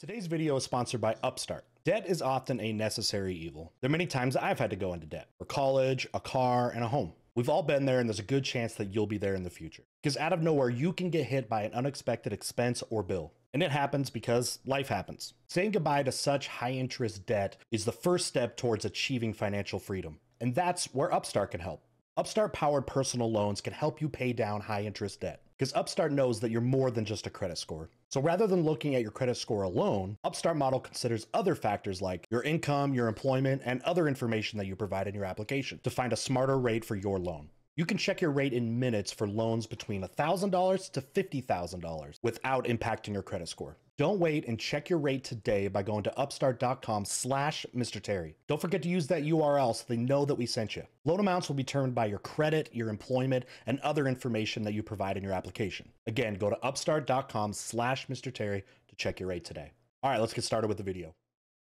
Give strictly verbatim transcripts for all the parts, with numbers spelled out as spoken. Today's video is sponsored by Upstart. Debt is often a necessary evil. There are many times I've had to go into debt for college, a car, and a home. We've all been there, and there's a good chance that you'll be there in the future. Because out of nowhere, you can get hit by an unexpected expense or bill. And it happens because life happens. Saying goodbye to such high-interest debt is the first step towards achieving financial freedom. And that's where Upstart can help. Upstart-powered personal loans can help you pay down high-interest debt. Because Upstart knows that you're more than just a credit score. So rather than looking at your credit score alone, Upstart model considers other factors like your income, your employment, and other information that you provide in your application to find a smarter rate for your loan. You can check your rate in minutes for loans between one thousand dollars to fifty thousand dollars without impacting your credit score. Don't wait and check your rate today by going to upstart.com slash Mister Terry. Don't forget to use that U R L so they know that we sent you. Loan amounts will be determined by your credit, your employment, and other information that you provide in your application. Again, go to upstart.com slash Mister Terry to check your rate today. All right, let's get started with the video.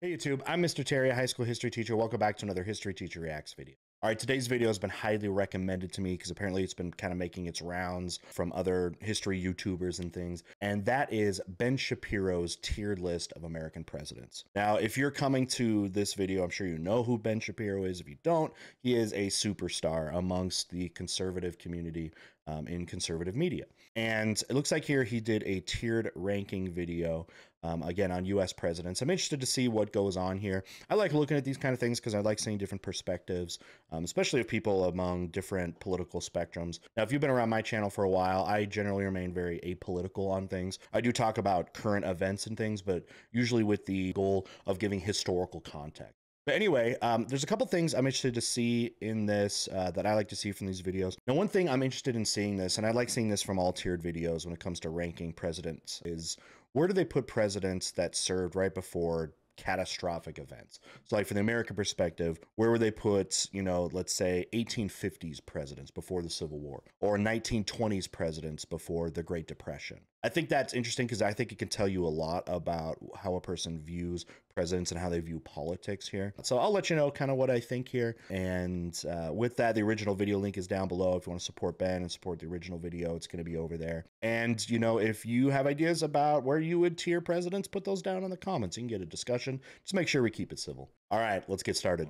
Hey YouTube, I'm Mister Terry, a high school history teacher. Welcome back to another History Teacher Reacts video. All right, today's video has been highly recommended to me because apparently it's been kind of making its rounds from other history YouTubers and things. And that is Ben Shapiro's tiered list of American presidents. Now, if you're coming to this video, I'm sure you know who Ben Shapiro is. If you don't, he is a superstar amongst the conservative community um, in conservative media. And it looks like here he did a tiered ranking video. Um, again, on U S presidents. I'm interested to see what goes on here. I like looking at these kind of things because I like seeing different perspectives, um, especially of people among different political spectrums. Now, if you've been around my channel for a while, I generally remain very apolitical on things. I do talk about current events and things, but usually with the goal of giving historical context. But anyway, um, there's a couple things I'm interested to see in this uh, that I like to see from these videos. Now, one thing I'm interested in seeing this, and I like seeing this from all tiered videos when it comes to ranking presidents, is where do they put presidents that served right before catastrophic events? So like from the American perspective, where would they put, you know, let's say eighteen fifties presidents before the Civil War or nineteen twenties presidents before the Great Depression? I think that's interesting because I think it can tell you a lot about how a person views presidents and how they view politics here. So I'll let you know kind of what I think here. And uh, with that, the original video link is down below. If you want to support Ben and support the original video, it's going to be over there. And, you know, if you have ideas about where you would tier presidents, put those down in the comments. You can get a discussion. Just make sure we keep it civil. All right, let's get started.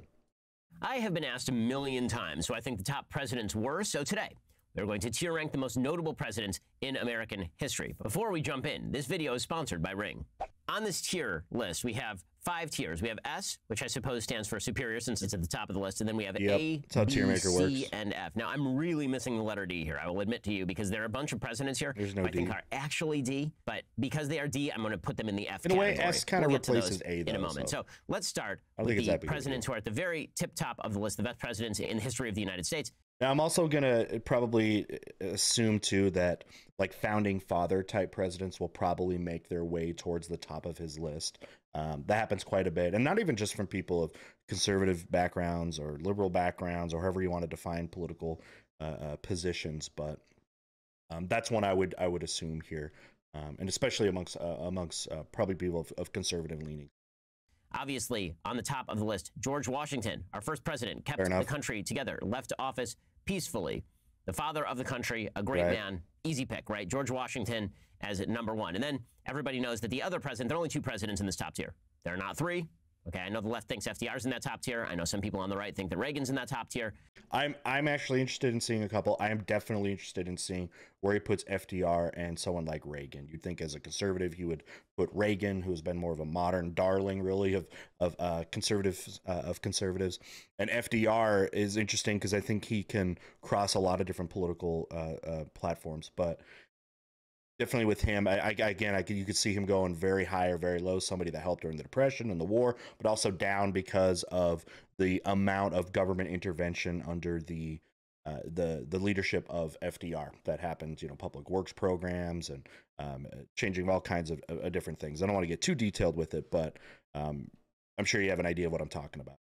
I have been asked a million times who I think the top presidents were. So today, we're going to tier rank the most notable presidents in American history. Before we jump in, this video is sponsored by Ring. On this tier list, we have five tiers. We have S, which I suppose stands for superior since it's at the top of the list, and then we have yep. A, that's how B, tier maker works. C, and F. Now, I'm really missing the letter D here, I will admit to you, because there are a bunch of presidents here There's no who I D. think are actually D, but because they are D, I'm going to put them in the F in category. In a way, S kind of we'll replaces A, though, in a moment. So, so let's start with the presidents who are at the very tip top of the list, the best presidents in the history of the United States. Now, I'm also going to probably assume, too, that like founding father type presidents will probably make their way towards the top of his list. Um, that happens quite a bit. And not even just from people of conservative backgrounds or liberal backgrounds or however you want to define political uh, uh, positions. But um, that's one I would I would assume here, um, and especially amongst uh, amongst uh, probably people of, of conservative leaning. Obviously, on the top of the list, George Washington, our first president, kept the country together, left office peacefully. The father of the country, a great right. man, easy pick, right? George Washington as number one. And then everybody knows that the other president, there are only two presidents in this top tier. There are not three. Okay, I know the left thinks F D R's in that top tier. I know some people on the right think that Reagan's in that top tier. I'm I'm actually interested in seeing a couple. I am definitely interested in seeing where he puts F D R and someone like Reagan. You'd think as a conservative, he would put Reagan, who's been more of a modern darling, really, of of uh, conservatives uh, of conservatives. And F D R is interesting because I think he can cross a lot of different political uh, uh, platforms, but. Definitely with him, I, I, again, I could, you could see him going very high or very low, somebody that helped during the Depression and the war, but also down because of the amount of government intervention under the uh, the the leadership of F D R that happened, you know, public works programs and um, changing all kinds of uh, different things. I don't want to get too detailed with it, but um, I'm sure you have an idea of what I'm talking about.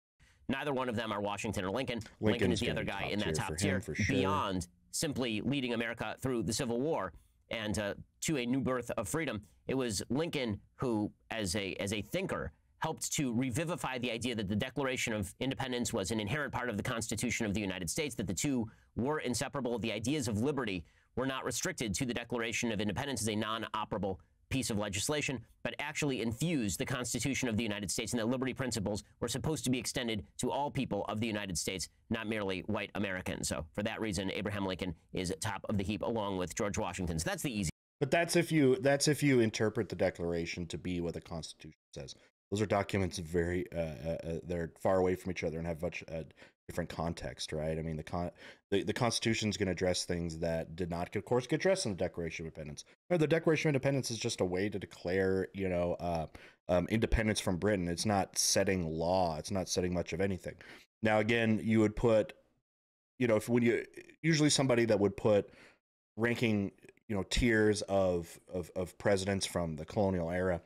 Neither one of them are Washington or Lincoln. Lincoln is the other guy in that top tier beyond simply leading America through the Civil War. And uh, to a new birth of freedom, it was Lincoln who, as a as a thinker, helped to revivify the idea that the Declaration of Independence was an inherent part of the Constitution of the United States, that the two were inseparable. The ideas of liberty were not restricted to the Declaration of Independence as a non-operable piece of legislation, but actually infused the Constitution of the United States, and that liberty principles were supposed to be extended to all people of the United States, not merely white Americans. So for that reason, Abraham Lincoln is at top of the heap, along with George Washington. So that's the easy. But that's if you that's if you interpret the Declaration to be what the Constitution says. Those are documents very uh, uh, they're far away from each other and have much uh, different context, right? I mean, the con the, the Constitution is going to address things that did not, of course, get addressed in the Declaration of Independence. Or the Declaration of Independence is just a way to declare, you know, uh, um, independence from Britain. It's not setting law. It's not setting much of anything. Now, again, you would put, you know, if when you usually somebody that would put ranking, you know, tiers of of of presidents from the colonial era.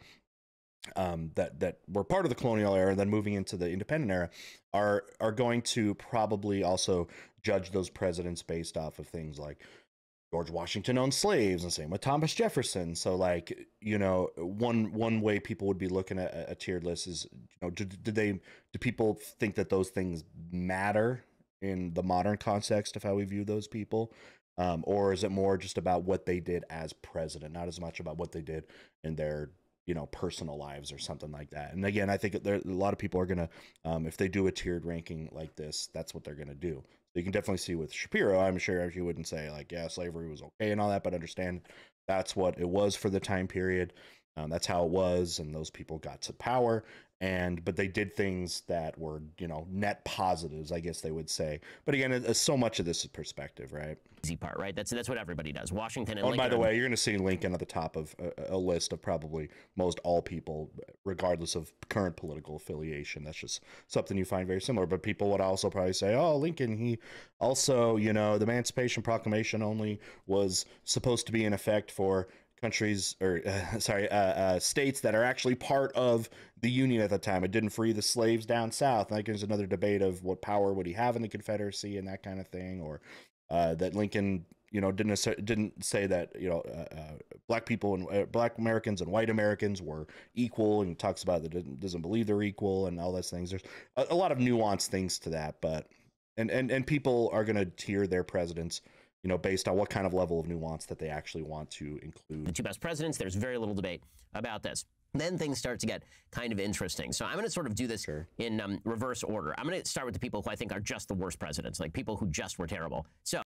Um, that that were part of the colonial era, then moving into the independent era, are are going to probably also judge those presidents based off of things like George Washington owned slaves, and same with Thomas Jefferson. So, like, you know, one one way people would be looking at a, a tiered list is, you know, did, did they do people think that those things matter in the modern context of how we view those people? Um, or is it more just about what they did as president, not as much about what they did in their, you know, personal lives or something like that? And again, I think there, a lot of people are going to, um, if they do a tiered ranking like this, that's what they're going to do. So you can definitely see with Shapiro, I'm sure he wouldn't say like, yeah, slavery was okay and all that, but understand that's what it was for the time period. Um, that's how it was. And those people got to power, and, but they did things that were, you know, net positives, I guess they would say. But again, it, so much of this is perspective, right? Easy part, right? That's, that's what everybody does. Washington and oh, Lincoln. And by the way, you're going to see Lincoln at the top of a, a list of probably most all people, regardless of current political affiliation. That's just something you find very similar. But people would also probably say, oh, Lincoln, he also, you know, the Emancipation Proclamation only was supposed to be in effect for countries or uh, sorry uh, uh states that are actually part of the Union at the time. It didn't free the slaves down south. Like, there's another debate of what power would he have in the Confederacy and that kind of thing, or uh that Lincoln, you know, didn't didn't say that, you know, uh, uh, black people and uh, black Americans and white Americans were equal, and talks about that doesn't believe they're equal and all those things. There's a, a lot of nuanced things to that, but and and and people are going to tier their presidents, you know, based on what kind of level of nuance that they actually want to include. The two best presidents, there's very little debate about this. Then things start to get kind of interesting. So I'm going to sort of do this sure. in um, reverse order. I'm going to start with the people who I think are just the worst presidents, like people who just were terrible. So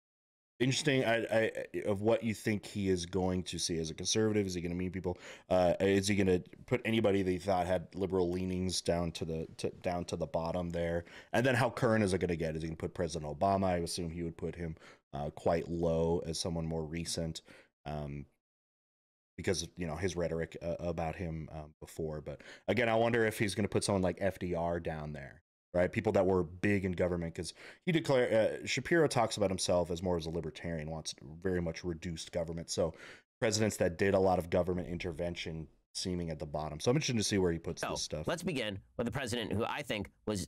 interesting I, I, of what you think he is going to see as a conservative. Is he going to mean people? Uh, is he going to put anybody that he thought had liberal leanings down to the to, down to the bottom there? And then how current is it going to get? Is he going to put President Obama? I assume he would put him uh, quite low as someone more recent, um, because of, you know, his rhetoric uh, about him um, before. But again, I wonder if he's going to put someone like F D R down there. Right, people that were big in government, because he declared uh, Shapiro talks about himself as more as a libertarian, wants very much reduced government. So presidents that did a lot of government intervention seeming at the bottom. So I'm interested to see where he puts so, this stuff. Let's begin with the president who I think was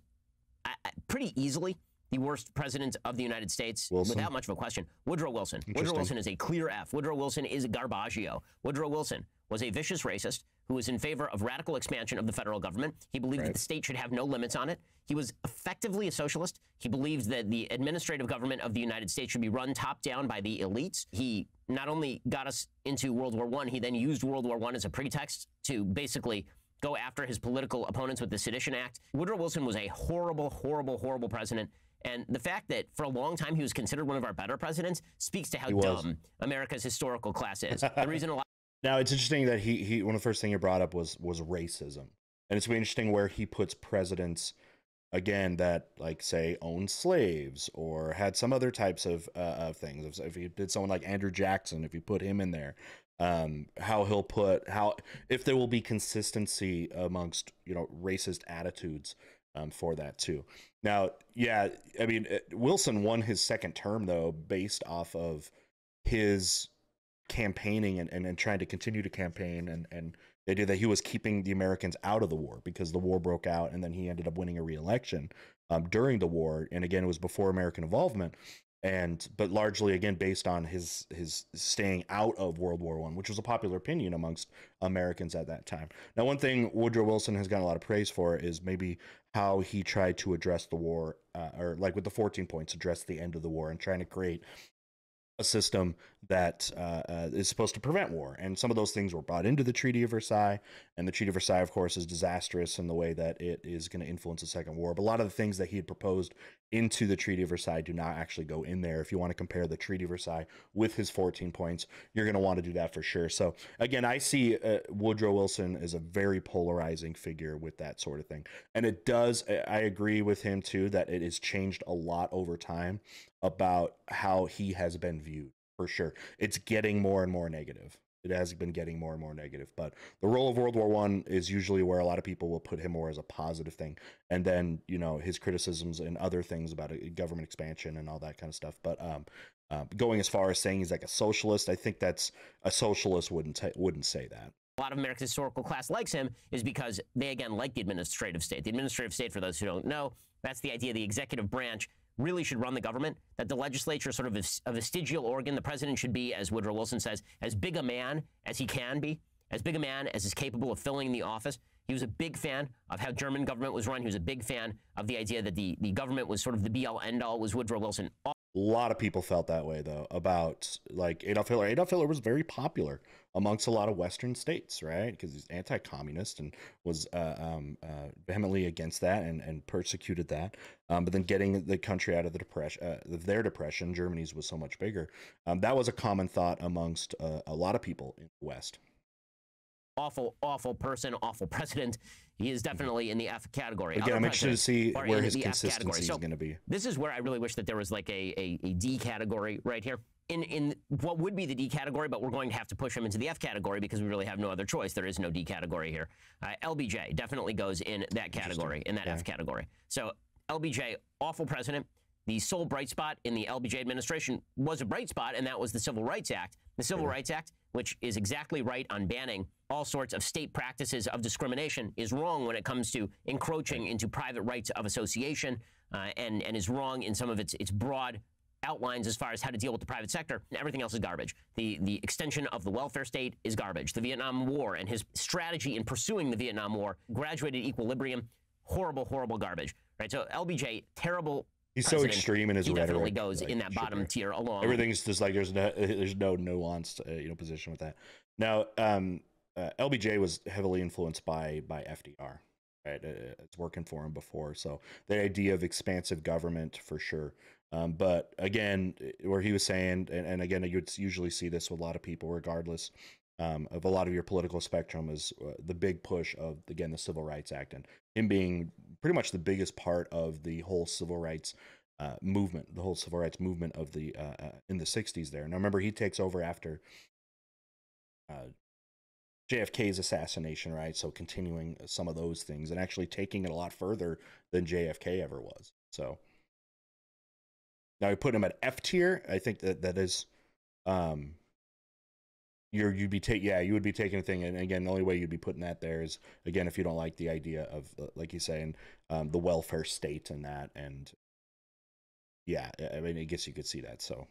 I, I, pretty easily the worst president of the United States, Wilson. Without much of a question. Woodrow Wilson. Woodrow Wilson is a clear F. Woodrow Wilson is Garbaggio. Woodrow Wilson was a vicious racist who was in favor of radical expansion of the federal government. He believed right. that the state should have no limits on it. He was effectively a socialist. He believed that the administrative government of the United States should be run top down by the elites. He not only got us into World War One, he then used World War One as a pretext to basically go after his political opponents with the Sedition Act. Woodrow Wilson was a horrible, horrible, horrible president. And the fact that for a long time he was considered one of our better presidents speaks to how dumb America's historical class is. The reason a lot. Now, it's interesting that he, he one of the first things he brought up was was racism. And it's really interesting where he puts presidents, again, that, like, say, owned slaves or had some other types of, uh, of things. If, if he did someone like Andrew Jackson, if you put him in there, um, how he'll put, how, if there will be consistency amongst, you know, racist attitudes um, for that, too. Now, yeah, I mean, Wilson won his second term, though, based off of his campaigning and, and, and trying to continue to campaign, and, and the idea that he was keeping the Americans out of the war, because the war broke out and then he ended up winning a re-election um, during the war. And again, it was before American involvement, and but largely, again, based on his his staying out of World War One, which was a popular opinion amongst Americans at that time. Now, one thing Woodrow Wilson has gotten a lot of praise for is maybe how he tried to address the war, uh, or like with the fourteen points, address the end of the war and trying to create a system that uh, uh, is supposed to prevent war. And some of those things were brought into the Treaty of Versailles. And the Treaty of Versailles, of course, is disastrous in the way that it is going to influence the Second War. But a lot of the things that he had proposed into the Treaty of Versailles do not actually go in there. If you want to compare the Treaty of Versailles with his fourteen points, you're going to want to do that for sure. So again, I see uh, Woodrow Wilson as a very polarizing figure with that sort of thing. And it does, I agree with him too, that it has changed a lot over time about how he has been viewed, for sure. It's getting more and more negative. It has been getting more and more negative, but the role of World War One is usually where a lot of people will put him more as a positive thing. And then, you know, his criticisms and other things about government expansion and all that kind of stuff. But um, uh, going as far as saying he's like a socialist, I think that's a socialist wouldn't t- wouldn't say that. A lot of America's historical class likes him is because they, again, like the administrative state. The administrative state, for those who don't know, that's the idea the executive branch really should run the government, that the legislature sort of is a vestigial organ. The president should be, as Woodrow Wilson says, as big a man as he can be, as big a man as is capable of filling the office. He was a big fan of how German government was run. He was a big fan of the idea that the, the government was sort of the be-all, end-all, was Woodrow Wilson. A lot of people felt that way, though, about, like, Adolf Hitler. Adolf Hitler was very popular amongst a lot of Western states, right? Because he's anti-communist and was uh, um, uh, vehemently against that and, and persecuted that. Um, but then getting the country out of the depression, uh, their depression, Germany's was so much bigger. Um, that was a common thought amongst uh, a lot of people in the West. Awful, awful person, awful president. He is definitely in the F category. Again, Other I'm interested to see where his consistency so is going to be. This is where I really wish that there was like a, a, a D category right here. In, in what would be the D category, but we're going to have to push him into the F category because we really have no other choice. There is no D category here. Uh, L B J definitely goes in that category, in that yeah. F category. So L B J, awful president. The sole bright spot in the L B J administration was a bright spot, and that was the Civil Rights Act. The Civil yeah. Rights Act, which is exactly right on banning all sorts of state practices of discrimination, is wrong when it comes to encroaching into private rights of association, uh, and, and is wrong in some of its, its broad outlines as far as how to deal with the private sector. Everything else is garbage. The the extension of the welfare state is garbage. The Vietnam War and his strategy in pursuing the Vietnam War, graduated equilibrium, horrible, horrible garbage. Right. So L B J, terrible. He's president. So extreme in his he rhetoric. He definitely goes like, in that bottom tier along. Everything's just like there's no there's no nuanced uh, you know position with that. Now um, uh, L B J was heavily influenced by by F D R. Right, uh, it's working for him before. So the idea of expansive government for sure. Um, but again, where he was saying, and, and again, you'd usually see this with a lot of people, regardless um, of a lot of your political spectrum, is uh, the big push of, again, the Civil Rights Act and him being pretty much the biggest part of the whole civil rights uh, movement, the whole civil rights movement of the uh, uh, in the sixties there. Now, remember, he takes over after uh, J F K's assassination, right? So continuing some of those things and actually taking it a lot further than J F K ever was. So. Now, we put him at F tier. I think that that is, um, you're, you'd be taking, yeah, you would be taking a thing. And again, the only way you'd be putting that there is, again, if you don't like the idea of, uh, like you saying, um, the welfare state and that. And yeah, I mean, I guess you could see that. So.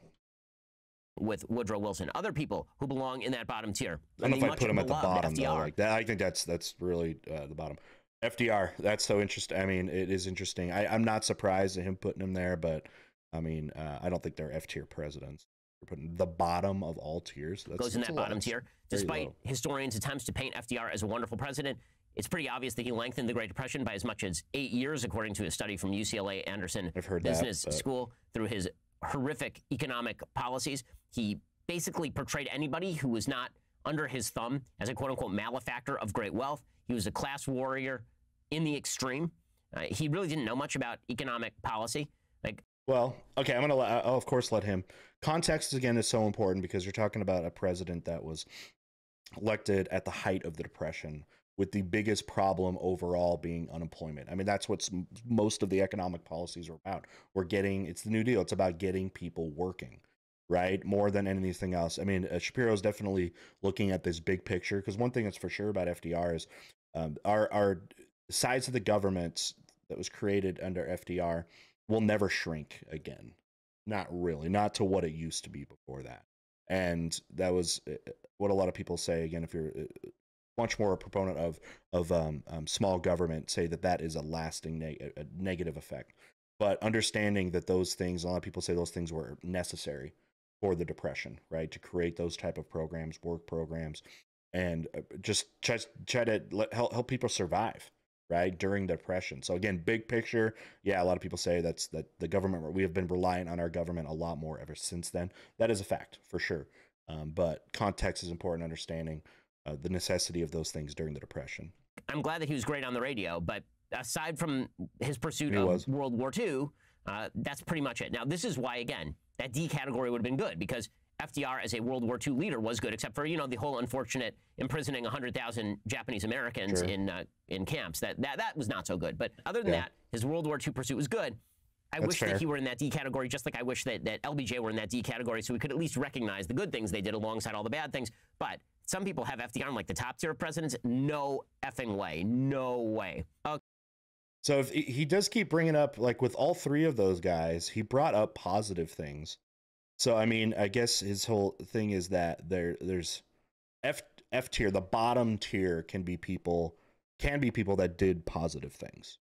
With Woodrow Wilson, other people who belong in that bottom tier. I don't know if I put him at the bottom, though, like that. I think that's, that's really uh, the bottom. F D R, that's so interesting. I mean, it is interesting. I, I'm not surprised at him putting him there, but. I mean, uh, I don't think they're F-tier presidents. They're putting the bottom of all tiers. That's, Goes in that bottom tier. Despite historians' attempts to paint F D R as a wonderful president, it's pretty obvious that he lengthened the Great Depression by as much as eight years, according to a study from U C L A Anderson Business School, through his horrific economic policies. He basically portrayed anybody who was not under his thumb as a quote-unquote malefactor of great wealth. He was a class warrior in the extreme. Uh, he really didn't know much about economic policy. Like. Well, okay, I'm going to, I'll of course let him. Context, again, is so important because you're talking about a president that was elected at the height of the Depression with the biggest problem overall being unemployment. I mean, that's what most of the economic policies are about. We're getting, it's the New Deal. It's about getting people working, right? More than anything else. I mean, uh, Shapiro's definitely looking at this big picture because one thing that's for sure about F D R is um, our, our size of the government that was created under F D R will never shrink again. Not really, not to what it used to be before that. And that was what a lot of people say, again, if you're much more a proponent of, of um, um, small government, say that that is a lasting neg a negative effect. But understanding that those things, a lot of people say those things were necessary for the Depression, right? To create those type of programs, work programs, and just try, try to let, help, help people survive, right, during the Depression. So again, big picture, yeah, a lot of people say that's that the government, we have been reliant on our government a lot more ever since then. That is a fact, for sure. Um, but context is important, understanding uh, the necessity of those things during the Depression. I'm glad that he was great on the radio, but aside from his pursuit of was. World War Two, uh, that's pretty much it. Now, this is why, again, that D category would have been good, because F D R as a World War Two leader was good, except for, you know, the whole unfortunate imprisoning one hundred thousand Japanese Americans sure. in uh, in camps. That, that that was not so good. But other than yeah. that, his World War Two pursuit was good. I That's wish fair. that he were in that D category, just like I wish that, that L B J were in that D category, so we could at least recognize the good things they did alongside all the bad things. But some people have F D R on like the top tier of presidents. No effing way. No way. Okay. So if he does keep bringing up, like with all three of those guys, he brought up positive things. So, I mean, I guess his whole thing is that there there's F, F tier, the bottom tier can be people, can be people that did positive things,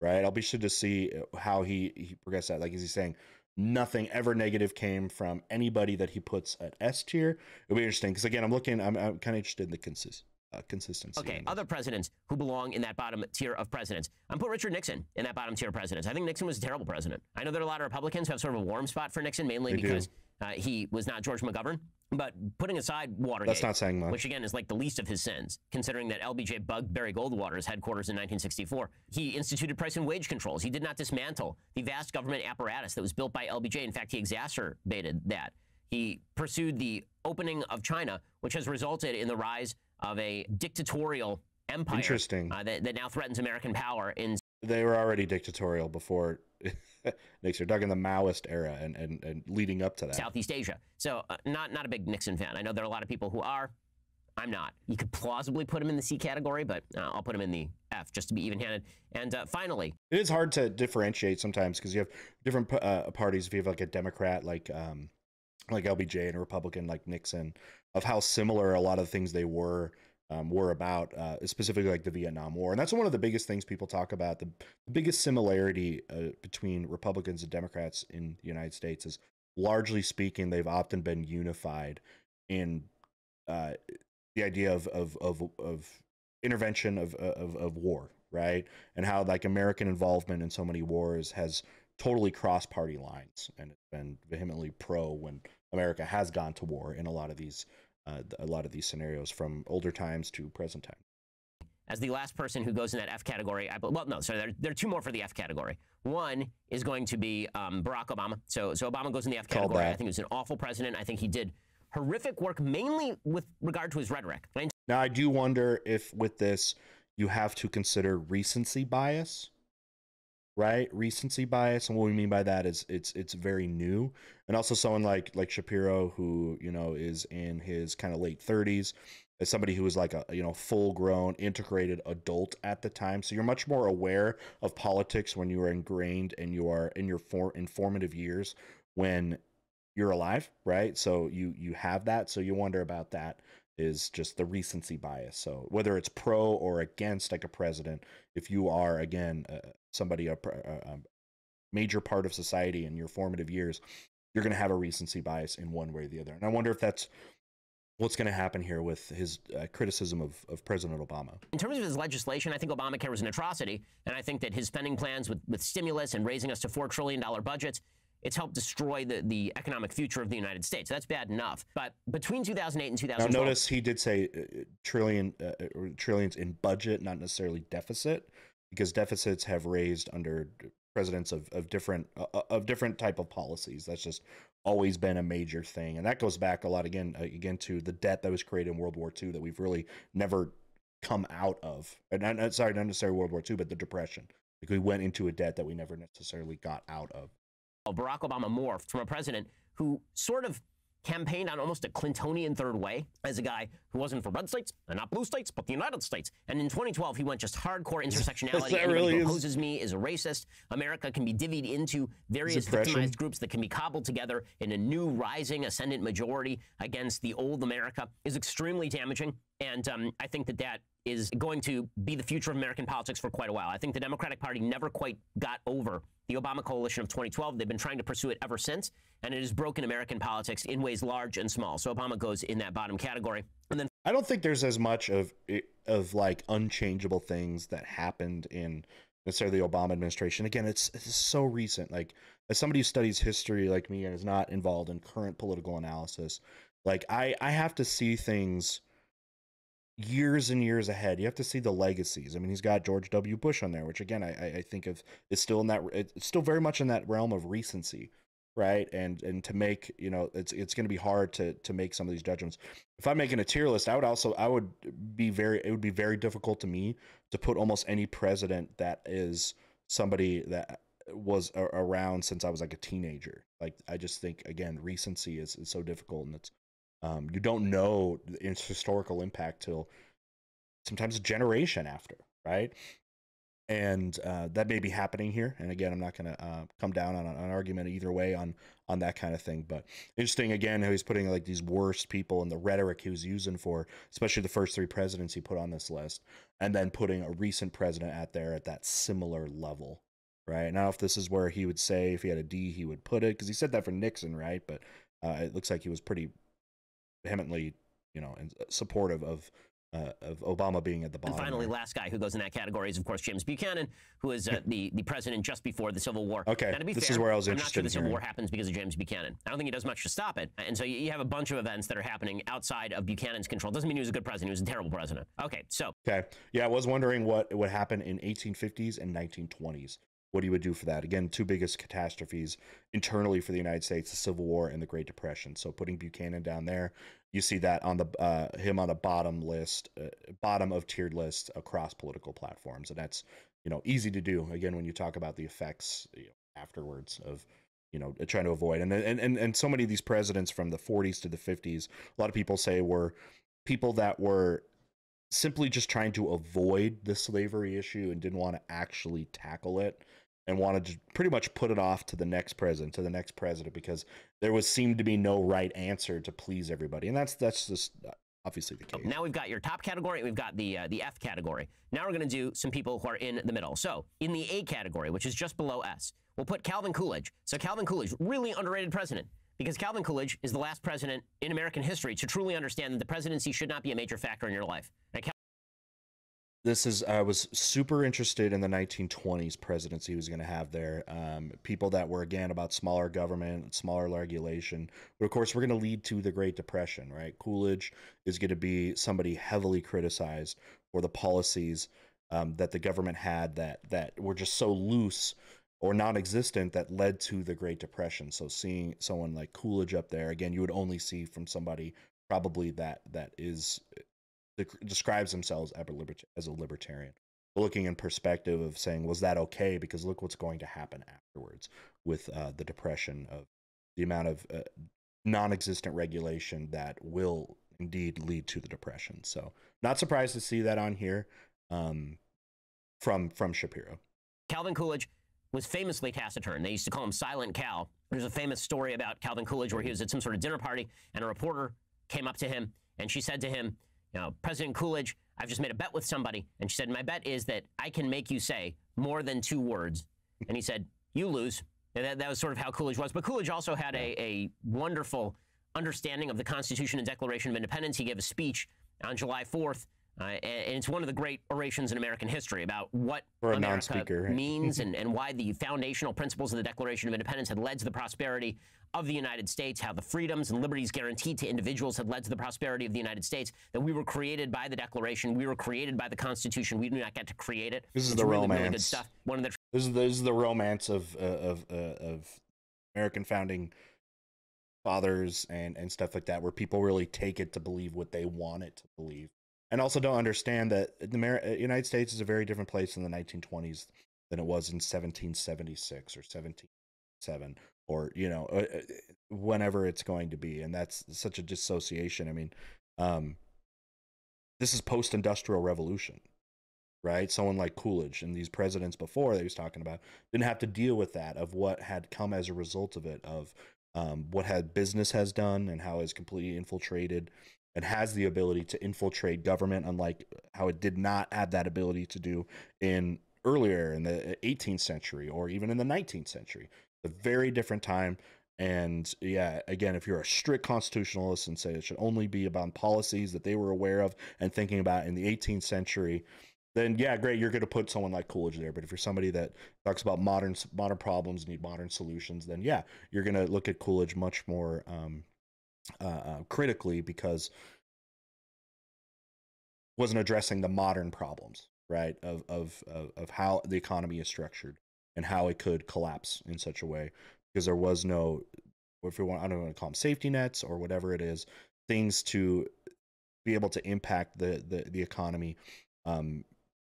right? I'll be sure to see how he, he progressed that. Like, is he saying nothing ever negative came from anybody that he puts at S tier? It'll be interesting because, again, I'm looking, I'm, I'm kind of interested in the consist, uh, consistency. Okay, other presidents who belong in that bottom tier of presidents. I'm putting Richard Nixon in that bottom tier of presidents. I think Nixon was a terrible president. I know there are a lot of Republicans who have sort of a warm spot for Nixon, mainly they because... do. Uh, he was not George McGovern, but putting aside Watergate, that's not saying much. Which again is like the least of his sins, considering that L B J bugged Barry Goldwater's headquarters in nineteen sixty-four. He instituted price and wage controls. He did not dismantle the vast government apparatus that was built by L B J. In fact, he exacerbated that. He pursued the opening of China, which has resulted in the rise of a dictatorial empire Interesting. Uh, that, that now threatens American power. In They were already dictatorial before Nixon, talking the Maoist era and, and, and leading up to that. Southeast Asia. So uh, not, not a big Nixon fan. I know there are a lot of people who are. I'm not. You could plausibly put him in the C category, but uh, I'll put him in the F just to be even-handed. And uh, finally... It is hard to differentiate sometimes because you have different uh, parties. If you have like a Democrat like, um, like L B J and a Republican like Nixon, of how similar a lot of the things they were Um, were about, uh, specifically like the Vietnam War. And that's one of the biggest things people talk about. The biggest similarity uh, between Republicans and Democrats in the United States is, largely speaking, they've often been unified in uh, the idea of, of, of, of intervention of, of, of war, right? And how like American involvement in so many wars has totally crossed party lines and it's been vehemently pro when America has gone to war in a lot of these Uh, a lot of these scenarios from older times to present time. As the last person who goes in that F category, I, well, no, sorry, there, there are two more for the F category. One is going to be um, Barack Obama. So, so Obama goes in the F category. I think he was an awful president. I think he did horrific work, mainly with regard to his rhetoric. Now, I do wonder if with this, you have to consider recency bias, right? Recency bias. And what we mean by that is it's it's very new. And also someone like like Shapiro, who, you know, is in his kind of late thirties, as somebody who was like a, you know, full grown integrated adult at the time. So you're much more aware of politics when you are ingrained and you are in your for informative years when you're alive, right? So you you have that. So you wonder about that. Is just the recency bias. So whether it's pro or against like a president, if you are, again, uh, somebody, a, a major part of society in your formative years, you're going to have a recency bias in one way or the other. And I wonder if that's what's going to happen here with his uh, criticism of, of President Obama. In terms of his legislation, I think Obamacare was an atrocity. And I think that his spending plans with, with stimulus and raising us to four trillion dollar budgets, it's helped destroy the, the economic future of the United States. That's bad enough. But between two thousand eight and two thousand twelve... Now, notice he did say uh, trillion, uh, trillions in budget, not necessarily deficit, because deficits have raised under presidents of, of, different, uh, of different type of policies. That's just always been a major thing. And that goes back a lot, again, uh, again to the debt that was created in World War Two that we've really never come out of. And not, sorry, not necessarily World War Two, but the Depression. Like we went into a debt that we never necessarily got out of. Barack Obama morphed from a president who sort of campaigned on almost a Clintonian third way as a guy who wasn't for red states and not blue states, but the United States. And in twenty twelve, he went just hardcore intersectionality. Anybody really who opposes is... me is a racist. America can be divvied into various Depression. victimized groups that can be cobbled together in a new rising ascendant majority against the old America is extremely damaging. And um, I think that that is going to be the future of American politics for quite a while. I think the Democratic Party never quite got over the Obama coalition of twenty twelve. They've been trying to pursue it ever since, and it has broken American politics in ways large and small. So Obama goes in that bottom category. And then I don't think there's as much of of like unchangeable things that happened in necessarily the Obama administration. Again, it's, it's so recent. Like, as somebody who studies history like me and is not involved in current political analysis, like I, I have to see things years and years ahead. You have to see the legacies. I mean, he's got George W. Bush on there, which again, I, I think of is still in that, it's still very much in that realm of recency, right? And and to make, you know, it's it's going to be hard to to make some of these judgments. If I'm making a tier list, I would also I would be very it would be very difficult to me to put almost any president that is somebody that was a, around since I was like a teenager. Like, I just think, again, recency is, is so difficult, and it's um you don't know its historical impact till sometimes a generation after, right? And uh, that may be happening here. And again, I'm not going to uh, come down on, on an argument either way on on that kind of thing. But interesting, again, how he's putting like these worst people and the rhetoric he was using for, especially the first three presidents he put on this list, and then putting a recent president out there at that similar level, right? Now, if this is where he would say if he had a D, he would put it, because he said that for Nixon, right? But uh, it looks like he was pretty vehemently, you know, and supportive of Uh, of Obama being at the bottom. And finally, last guy who goes in that category is, of course, James Buchanan, who is uh, the, the president just before the Civil War. Okay, now, to be this fair, is where I was interested. I'm not sure the Civil War happens because of James Buchanan. I don't think he does much to stop it. And so you have a bunch of events that are happening outside of Buchanan's control. Doesn't mean he was a good president. He was a terrible president. Okay, so. Okay, yeah, I was wondering what would happen in eighteen fifties and nineteen twenties, what he would do for that. Again, two biggest catastrophes internally for the United States, the Civil War and the Great Depression. So putting Buchanan down there, you see that on the uh, him on the bottom list, uh, bottom of tiered lists across political platforms, and that's, you know, easy to do. Again, when you talk about the effects, you know, afterwards of, you know, trying to avoid, and and and and so many of these presidents from the forties to the fifties, a lot of people say were people that were simply just trying to avoid the slavery issue and didn't want to actually tackle it, and wanted to pretty much put it off to the next president, to the next president, because there was seemed to be no right answer to please everybody. And that's that's just obviously the case. Now we've got your top category, we've got the uh, the F category. Now we're going to do some people who are in the middle. So in the A category, which is just below S, we'll put Calvin Coolidge. So Calvin Coolidge, really underrated president, because Calvin Coolidge is the last president in American history to truly understand that the presidency should not be a major factor in your life. Now, This is, I was super interested in the nineteen twenties presidency he was going to have there. Um, people that were, again, about smaller government, smaller regulation. But of course, we're going to lead to the Great Depression, right? Coolidge is going to be somebody heavily criticized for the policies um, that the government had that, that were just so loose or non-existent that led to the Great Depression. So seeing someone like Coolidge up there, again, you would only see from somebody probably that that is... describes themselves as a libertarian, looking in perspective of saying, was that okay? Because look what's going to happen afterwards with uh, the Depression, of the amount of uh, non-existent regulation that will indeed lead to the Depression. So not surprised to see that on here um, from, from Shapiro. Calvin Coolidge was famously taciturn. They used to call him Silent Cal. There's a famous story about Calvin Coolidge where he was at some sort of dinner party and a reporter came up to him and she said to him, "Now, President Coolidge, I've just made a bet with somebody." And she said, "My bet is that I can make you say more than two words." And he said, "You lose." And that, that was sort of how Coolidge was. But Coolidge also had a, a wonderful understanding of the Constitution and Declaration of Independence. He gave a speech on July fourth. Uh, and it's one of the great orations in American history about what America means and, and why the foundational principles of the Declaration of Independence had led to the prosperity of the United States, how the freedoms and liberties guaranteed to individuals had led to the prosperity of the United States, that we were created by the Declaration, we were created by the Constitution, we do not get to create it. This is it's the really, romance. Really good stuff. One of the this, is the, this is the romance of, uh, of, uh, of American founding fathers and, and stuff like that, where people really take it to believe what they want it to believe. And also don't understand that the United States is a very different place in the nineteen twenties than it was in seventeen seventy-six or seventeen seventy-seven or, you know, whenever it's going to be. And that's such a dissociation. I mean, um, this is post-industrial revolution, right? Someone like Coolidge and these presidents before that he was talking about didn't have to deal with that, of what had come as a result of it, of um, what had business has done and how it's completely infiltrated It has the ability to infiltrate government, unlike how it did not have that ability to do in earlier in the eighteenth century or even in the nineteenth century. A very different time. And yeah, again, if you're a strict constitutionalist and say it should only be about policies that they were aware of and thinking about in the eighteenth century, then yeah, great, you're going to put someone like Coolidge there. But if you're somebody that talks about modern modern problems, need modern solutions, then yeah, you're going to look at Coolidge much more um, uh, uh, critically, because he wasn't addressing the modern problems, right, of, of, of, of how the economy is structured and how it could collapse in such a way, because there was no, if you want, I don't want to call them safety nets or whatever it is, things to be able to impact the, the, the economy, um,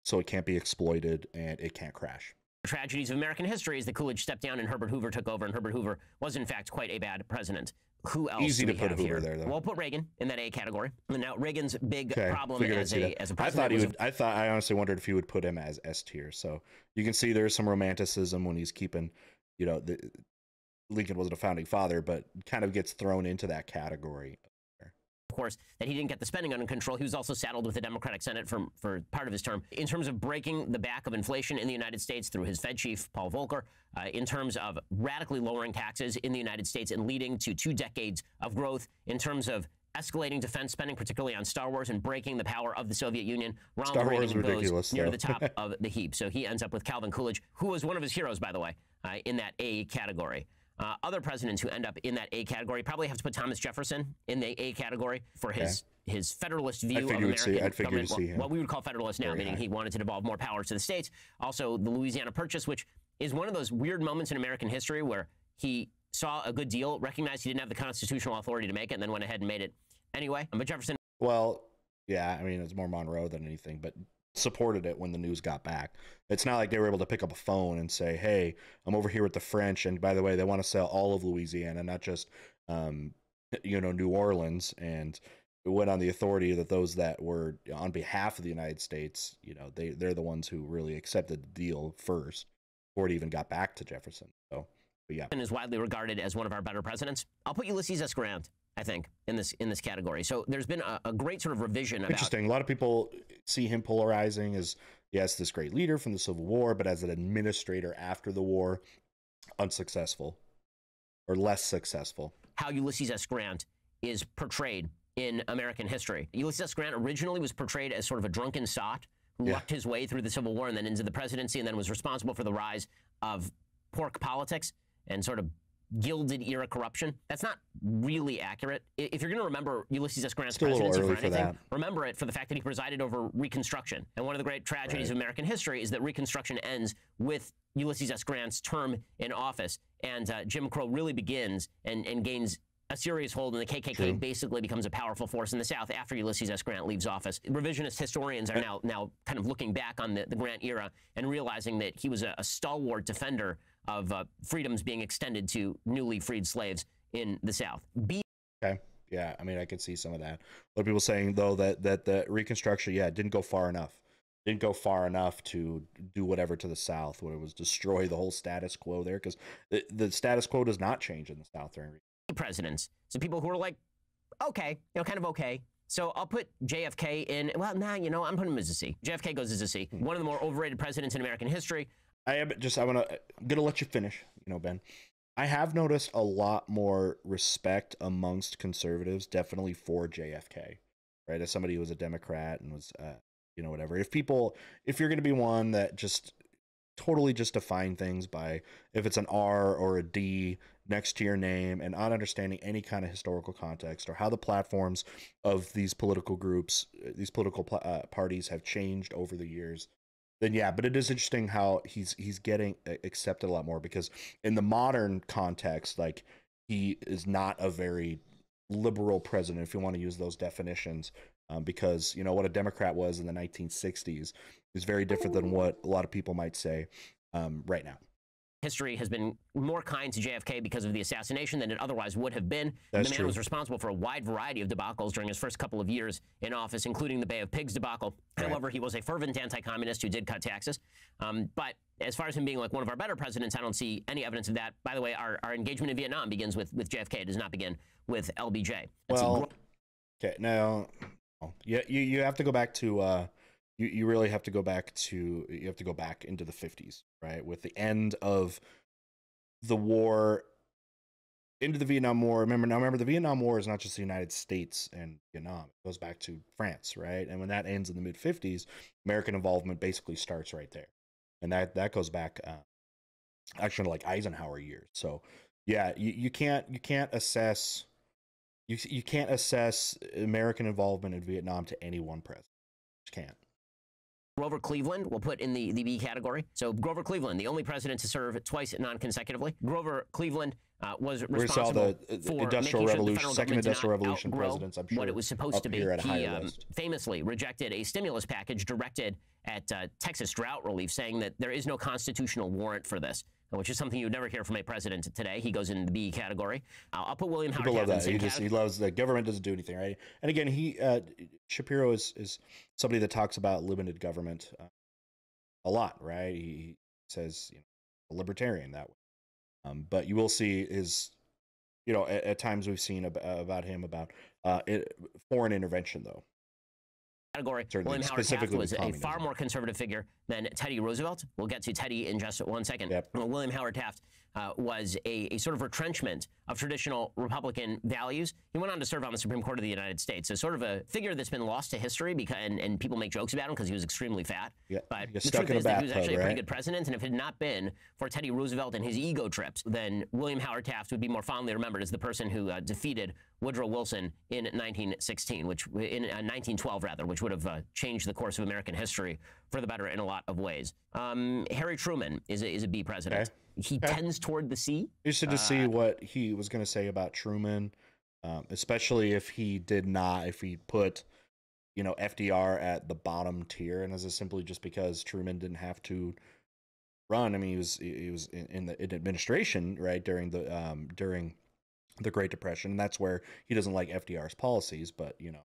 so it can't be exploited and it can't crash. Tragedies of American history is that Coolidge stepped down and Herbert Hoover took over, and Herbert Hoover was, in fact, quite a bad president. Who else? Easy to put Hoover here? There, though. Well, put Reagan in that A category. And now Reagan's big okay, problem as a, as a president. I thought he would. I thought I honestly wondered if he would put him as S tier. So you can see there's some romanticism when he's keeping, you know, the, Lincoln wasn't a founding father, but kind of gets thrown into that category. Of course, that he didn't get the spending under control. He was also saddled with the Democratic Senate for, for part of his term. In terms of breaking the back of inflation in the United States through his Fed chief, Paul Volcker, uh, in terms of radically lowering taxes in the United States and leading to two decades of growth, in terms of escalating defense spending, particularly on Star Wars, and breaking the power of the Soviet Union, Ronald Reagan goes near the top of the heap. So he ends up with Calvin Coolidge, who was one of his heroes, by the way, uh, in that A category. Uh, other presidents who end up in that A category probably have to put Thomas Jefferson in the A category for his okay. his Federalist view of American see, government, well, what we would call Federalist now, Very meaning high. He wanted to devolve more power to the states. Also, the Louisiana Purchase, which is one of those weird moments in American history where he saw a good deal, recognized he didn't have the constitutional authority to make it, and then went ahead and made it anyway. But Jefferson... Well, yeah, I mean, it's more Monroe than anything, but... supported it when the news got back. It's not like they were able to pick up a phone and say, hey, I'm over here with the French, and by the way, they want to sell all of Louisiana, not just um you know, New Orleans, and it went on the authority that those that were on behalf of the United States, you know, they they're the ones who really accepted the deal first before it even got back to Jefferson. So but yeah, and is widely regarded as one of our better presidents. I'll put Ulysses S. Grant, I think, in this in this category. So there's been a, a great sort of revision about... Interesting. A lot of people see him polarizing as, yes, this great leader from the Civil War, but as an administrator after the war, unsuccessful or less successful. How Ulysses S. Grant is portrayed in American history. Ulysses S. Grant originally was portrayed as sort of a drunken sot who yeah. lucked his way through the Civil War and then into the presidency, and then was responsible for the rise of pork politics and sort of Gilded era corruption. That's not really accurate. If you're going to remember Ulysses S. Grant's presidency for anything, remember it for the fact that he presided over Reconstruction. And one of the great tragedies of American history is that Reconstruction ends with Ulysses S. Grant's term in office, and uh, Jim Crow really begins and, and gains a serious hold, and the K K K True. basically becomes a powerful force in the South after Ulysses S. Grant leaves office. Revisionist historians are now now kind of looking back on the, the Grant era and realizing that he was a, a stalwart defender of uh, freedoms being extended to newly freed slaves in the South. Be okay. Yeah, I mean, I could see some of that. A lot of people saying, though, that, that the Reconstruction, yeah, didn't go far enough. Didn't go far enough to do whatever to the South, where it was destroy the whole status quo there, because the, the status quo does not change in the South during Reconstruction. Presidents. So people who are like, okay, you know, kind of okay. So I'll put J F K in. Well, nah, you know, I'm putting him as a C. J F K goes as a C. One of the more overrated presidents in American history. I am just, I want to, I'm going to let you finish, you know, Ben. I have noticed a lot more respect amongst conservatives, definitely for J F K, right? As somebody who was a Democrat and was, uh, you know, whatever. If people, if you're going to be one that just totally just define things by if it's an R or a D next to your name and not understanding any kind of historical context or how the platforms of these political groups, these political uh, parties have changed over the years, then yeah, but it is interesting how he's he's getting accepted a lot more, because in the modern context, like, he is not a very liberal president, if you want to use those definitions, um, because, you know, what a Democrat was in the nineteen sixties is very different than what a lot of people might say um, right now. History has been more kind to J F K because of the assassination than it otherwise would have been. That's the man true. was responsible for a wide variety of debacles during his first couple of years in office, including the Bay of Pigs debacle. Right. However, he was a fervent anti-communist who did cut taxes. Um, but as far as him being like one of our better presidents, I don't see any evidence of that. By the way, our, our engagement in Vietnam begins with, with J F K. It does not begin with L B J. Let's well, Okay, now, yeah, you, you have to go back to, uh, you, you really have to go back to, you have to go back into the fifties, right? With the end of the war, into the Vietnam War. Remember, now remember, the Vietnam War is not just the United States and Vietnam. It goes back to France, right? And when that ends in the mid fifties, American involvement basically starts right there. And that, that goes back uh, actually to like Eisenhower years. So, yeah, you, you can't, you can't assess... You you can't assess American involvement in Vietnam to any one president. You can't. Grover Cleveland will put in the, the B category. So Grover Cleveland, the only president to serve twice non-consecutively. Grover Cleveland uh, was responsible the, uh, for industrial making sure the federal second industrial revolution presidents, I'm sure, what it was supposed to be. He um, famously rejected a stimulus package directed at uh, Texas drought relief, saying that there is no constitutional warrant for this, which is something you would never hear from a president today. He goes in the B category. Uh, I'll put William Howard Taft. People love that. He just, he loves the government doesn't do anything, right? And again, he uh, Shapiro is is somebody that talks about limited government uh, a lot, right? He says, you know, a libertarian that way. Um, but you will see his, you know, at, at times we've seen ab about him about uh, it, foreign intervention, though. Category. William Howard Taft was a far more conservative figure than Teddy Roosevelt. We'll get to Teddy in just one second. Yep. Well, William Howard Taft uh, was a, a sort of retrenchment of traditional Republican values. He went on to serve on the Supreme Court of the United States. So sort of a figure that's been lost to history, because and, and people make jokes about him because he was extremely fat. Yeah. But the truth is that he was actually a pretty good president, and if it had not been for Teddy Roosevelt and his ego trips, then William Howard Taft would be more fondly remembered as the person who uh, defeated Woodrow Wilson in nineteen sixteen, which in uh, nineteen twelve rather, which would have uh, changed the course of American history for the better in a lot of ways. Um, Harry Truman is a, is a B president. Okay. He okay. tends toward the C. Interested to uh, see what he was going to say about Truman, um, especially if he did not, if he put, you know, F D R at the bottom tier, and as is simply just because Truman didn't have to run. I mean, he was he was in, in the in administration right during the um, during. the Great Depression, and that's where he doesn't like F D R's policies, but, you know,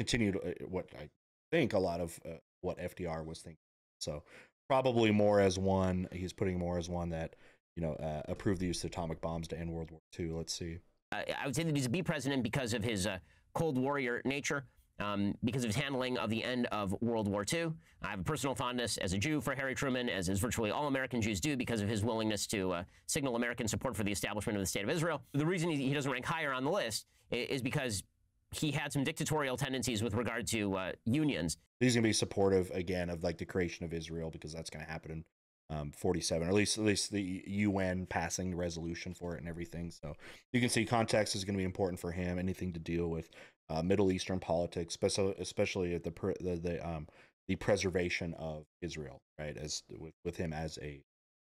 continued uh, what I think a lot of uh, what F D R was thinking. So probably more as one, he's putting more as one that, you know, uh, approved the use of atomic bombs to end World War Two. Let's see. Uh, I would say that he's a B president because of his uh, Cold Warrior nature, um, because of his handling of the end of World War Two. I have a personal fondness as a Jew for Harry Truman, as is virtually all American Jews do, because of his willingness to uh, signal American support for the establishment of the State of Israel. The reason he doesn't rank higher on the list is because he had some dictatorial tendencies with regard to uh, unions. He's going to be supportive, again, of like the creation of Israel, because that's going to happen in um, forty-seven, or at least, at least the U N passing the resolution for it and everything. So you can see context is going to be important for him, anything to deal with Uh, Middle Eastern politics, especially at the the the, um, the preservation of Israel, right? As with, with him as a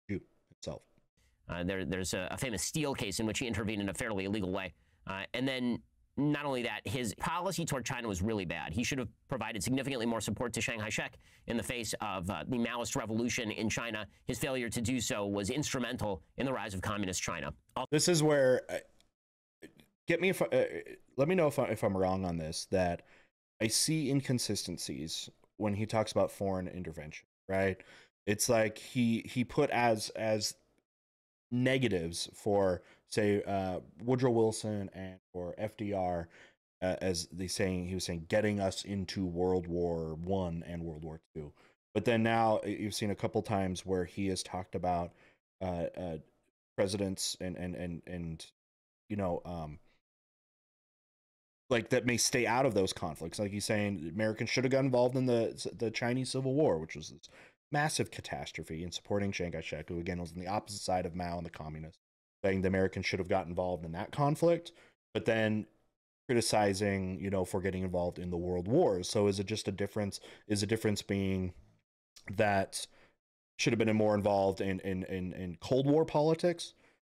Jew himself. Uh, there, there's a, a famous Steele case in which he intervened in a fairly illegal way, uh, and then not only that, his policy toward China was really bad. He should have provided significantly more support to Chiang Kai-shek in the face of uh, the Maoist revolution in China. His failure to do so was instrumental in the rise of communist China. This is where. I Get me if I, uh, let me know if, I, if I'm wrong on this, that I see inconsistencies when he talks about foreign intervention, right? It's like he he put as as negatives for, say, uh, Woodrow Wilson and for F D R uh, as they saying he was saying getting us into World War One and World War Two, but then now you've seen a couple times where he has talked about uh, uh, presidents and and and and you know. Um, Like that may stay out of those conflicts. Like he's saying, Americans should have got involved in the the Chinese Civil War, which was this massive catastrophe, in supporting Chiang Kai-shek, who again was on the opposite side of Mao and the communists, saying the Americans should have got involved in that conflict, but then criticizing, you know, for getting involved in the world wars. So is it just a difference? Is the difference being that should have been more involved in in in, in Cold War politics?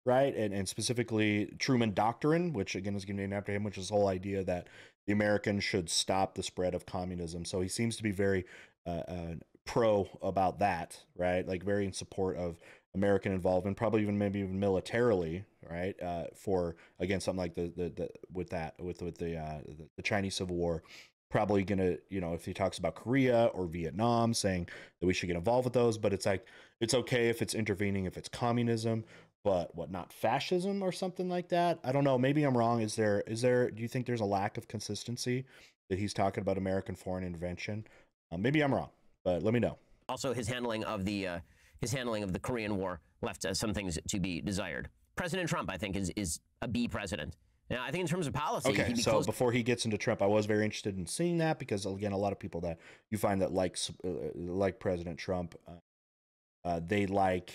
Right, and, and specifically Truman Doctrine, which again is going to be named after him, which is the whole idea that the Americans should stop the spread of communism. So he seems to be very uh, uh, pro about that, right? Like very in support of American involvement, probably even maybe even militarily, right? Uh, for again something like the the, the with that with with the, uh, the the Chinese Civil War, probably gonna you know if he talks about Korea or Vietnam, saying that we should get involved with those, but it's like it's okay if it's intervening if it's communism. but what, not fascism or something like that? I don't know. Maybe I'm wrong. Is there, is there, do you think there's a lack of consistency that he's talking about American foreign intervention? Um, maybe I'm wrong, but let me know. Also, his handling of the, uh, his handling of the Korean War left uh, some things to be desired. President Trump, I think, is, is a B president. Now, I think in terms of policy, okay, be so before he gets into Trump, I was very interested in seeing that because, again, a lot of people that you find that like, uh, like President Trump, uh, uh, they like,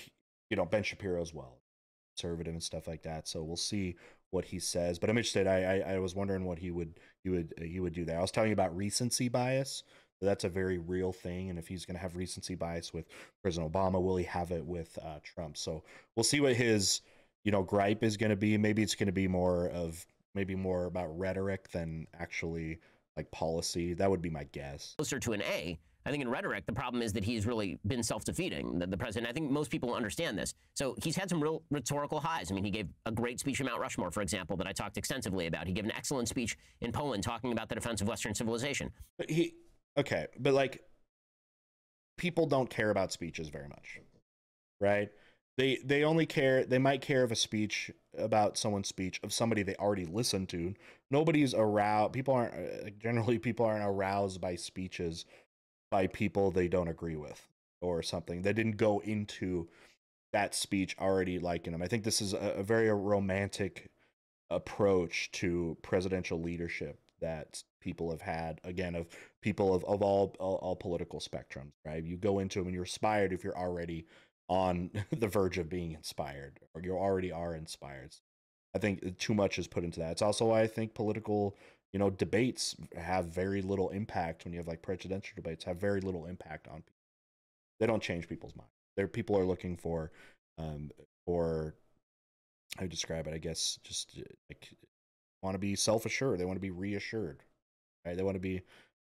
you know, Ben Shapiro as well, conservative and stuff like that. So we'll see what he says. But I'm interested. I, I, I was wondering what he would, he would, uh, he would do there. I was telling you about recency bias. That's a very real thing. And if he's going to have recency bias with President Obama, will he have it with uh, Trump? So we'll see what his... you know, gripe is going to be, maybe it's going to be more of, maybe more about rhetoric than actually like policy. That would be my guess. Closer to an A. I think in rhetoric, the problem is that he's really been self-defeating, the, the president. I think most people understand this. So he's had some real rhetorical highs. I mean, he gave a great speech in Mount Rushmore, for example, that I talked extensively about. He gave an excellent speech in Poland talking about the defense of Western civilization. But he, okay, but like, people don't care about speeches very much, right? They, they only care, they might care of a speech, about someone's speech, of somebody they already listened to. Nobody's aroused, people aren't, generally people aren't aroused by speeches by people they don't agree with or something. They didn't go into that speech already liking them. I think this is a, a very romantic approach to presidential leadership that people have had, again, of people of, of all, all, all political spectrums, right? You go into them and you're inspired if you're already on the verge of being inspired, or you already are inspired. I think too much is put into that. It's also why I think political, you know, debates have very little impact. When you have like presidential debates, have very little impact on people. They don't change people's minds. Their people are looking for, um, or how do you describe it? I guess just like want to be self-assured. They want to be reassured, right? They want to be,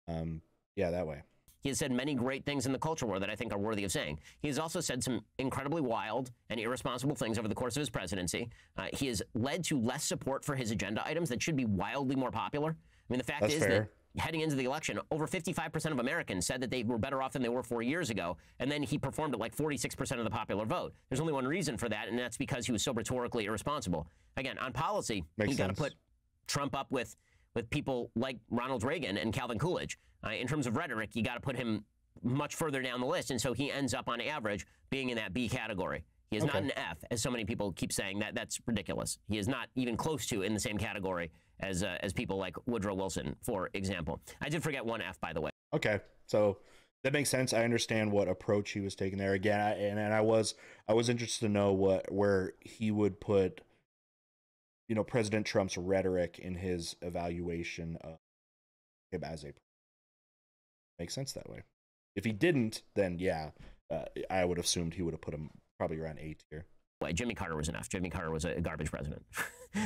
um, yeah, that way. He has said many great things in the culture war that I think are worthy of saying. He has also said some incredibly wild and irresponsible things over the course of his presidency. Uh, he has led to less support for his agenda items that should be wildly more popular. I mean, the fact is that heading into the election, over fifty-five percent of Americans said that they were better off than they were four years ago, and then he performed at like forty-six percent of the popular vote. There's only one reason for that, and that's because he was so rhetorically irresponsible. Again, on policy, you've got to put Trump up with with people like Ronald Reagan and Calvin Coolidge. Uh, in terms of rhetoric, you got to put him much further down the list, and so he ends up on average being in that B category. He is okay. Not an F, as so many people keep saying. That that's ridiculous. He is not even close to in the same category as uh, as people like Woodrow Wilson, for example. I did forget one F, by the way. Okay, so that makes sense. I understand what approach he was taking there. Again, I, and and I was I was interested to know what where he would put, you know, President Trump's rhetoric in his evaluation of him as a. Makes sense that way. If he didn't, then yeah, uh, I would have assumed he would have put him probably around eight here. Well, Jimmy Carter was enough. Jimmy Carter was a garbage president.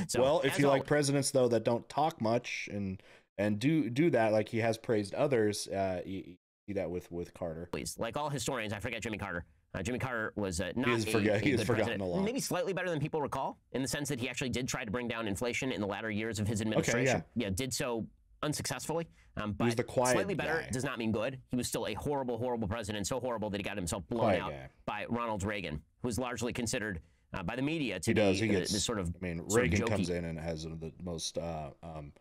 So, well, if you like presidents though that don't talk much and and do do that, like he has praised others, uh, you see that with with Carter. Please, like all historians, I forget Jimmy Carter. Uh, Jimmy Carter was uh, not he is a, forget, a he good is forgotten president. A lot. Maybe slightly better than people recall, in the sense that he actually did try to bring down inflation in the latter years of his administration. Okay, yeah. yeah, did so unsuccessfully, um, but the slightly better guy. Does not mean good. He was still a horrible, horrible president, so horrible that he got himself blown quiet out guy. By Ronald Reagan, who was largely considered uh, by the media to he be does. He the, gets, this sort of I mean, Reagan comes in and has the most uh, um,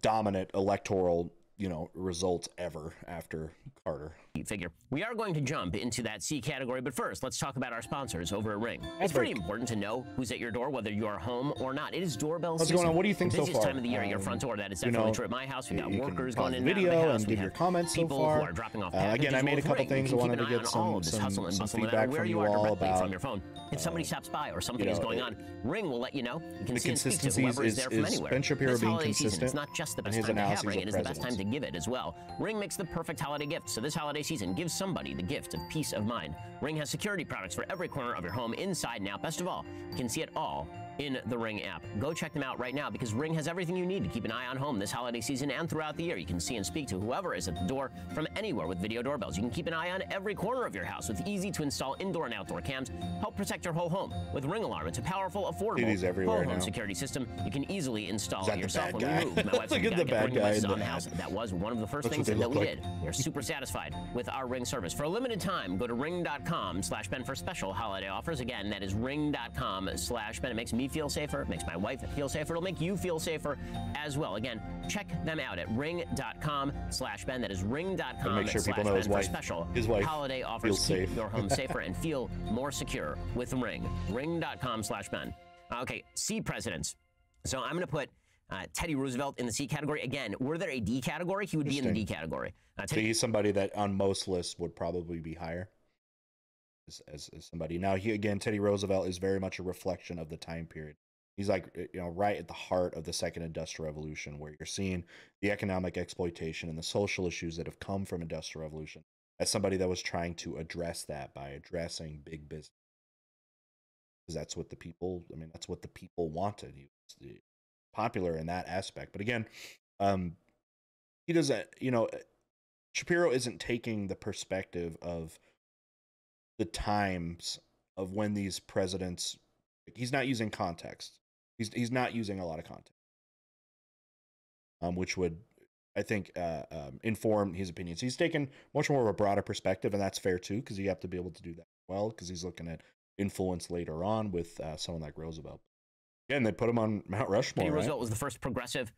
dominant electoral, you know, results ever after Carter. Figure. We are going to jump into that C category, but first, let's talk about our sponsors over at Ring. It's pretty important to know who's at your door, whether you are home or not. It is doorbell What's season. What's going on? What do you think so far? The busiest time of the year um, at your front door. That is definitely you know, true at my house. We've got workers going in and out of the house. We have people who are dropping off packages. Again, I made a couple things. I wanted to get some, some, some feedback from you all about from your phone. If somebody stops by or something is going on, Ring will let you know. You can see and speak to whoever is there from anywhere. Ben Shapiro being consistent. It's not just the best time to have Ring, it is the best time to give it as well. Ring makes the perfect holiday gift, so this holiday season gives somebody the gift of peace of mind. Ring has security products for every corner of your home, inside and out. Best of all, you can see it all in the Ring app. Go check them out right now, because Ring has everything you need to keep an eye on home this holiday season and throughout the year. You can see and speak to whoever is at the door from anywhere with video doorbells. You can keep an eye on every corner of your house with easy-to-install indoor and outdoor cams. Help protect your whole home with Ring Alarm. It's a powerful, affordable whole home now. security system. You can easily install it yourself when you move. My wife and the bad guy in the on the house. That was one of the first things that we did. We're super satisfied with our Ring service. For a limited time, go to ring dot com slash Ben for special holiday offers. Again, that is ring dot com slash Ben. It makes me feel safer. It makes my wife feel safer. It'll make you feel safer as well. Again, check them out at ring dot com slash Ben. That is ring dot com slash Ben for special holiday offers. Keep your home safer and feel more secure with Ring. ring dot com slash Ben. Okay, C presidents. So I'm going to put uh, Teddy Roosevelt in the C category. Again, were there a D category, he would be in the D category. Uh, so he's somebody that on most lists would probably be higher. As, as, as somebody now he again Teddy Roosevelt is very much a reflection of the time period. He's like, you know, right at the heart of the second industrial revolution, where you're seeing the economic exploitation and the social issues that have come from industrial revolution, as somebody that was trying to address that by addressing big business, because that's what the people I mean that's what the people wanted. He was popular in that aspect. But again, um he doesn't, you know, Shapiro isn't taking the perspective of the times of when these presidents, he's not using context. He's, he's not using a lot of context, um, which would, I think, uh, um, inform his opinions. He's taken much more of a broader perspective, and that's fair, too, because you have to be able to do that well, because he's looking at influence later on with uh, someone like Roosevelt. Again, they put him on Mount Rushmore, Teddy Roosevelt right? was the first progressive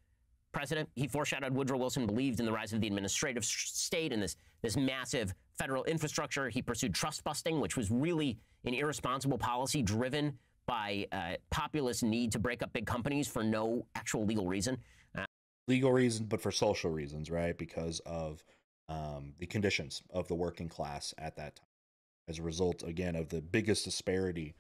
president. He foreshadowed Woodrow Wilson, believed in the rise of the administrative state and this, this massive federal infrastructure. He pursued trust busting, which was really an irresponsible policy driven by uh, populist need to break up big companies for no actual legal reason. Uh, legal reason, but for social reasons, right? Because of um, the conditions of the working class at that time. As a result, again, of the biggest disparity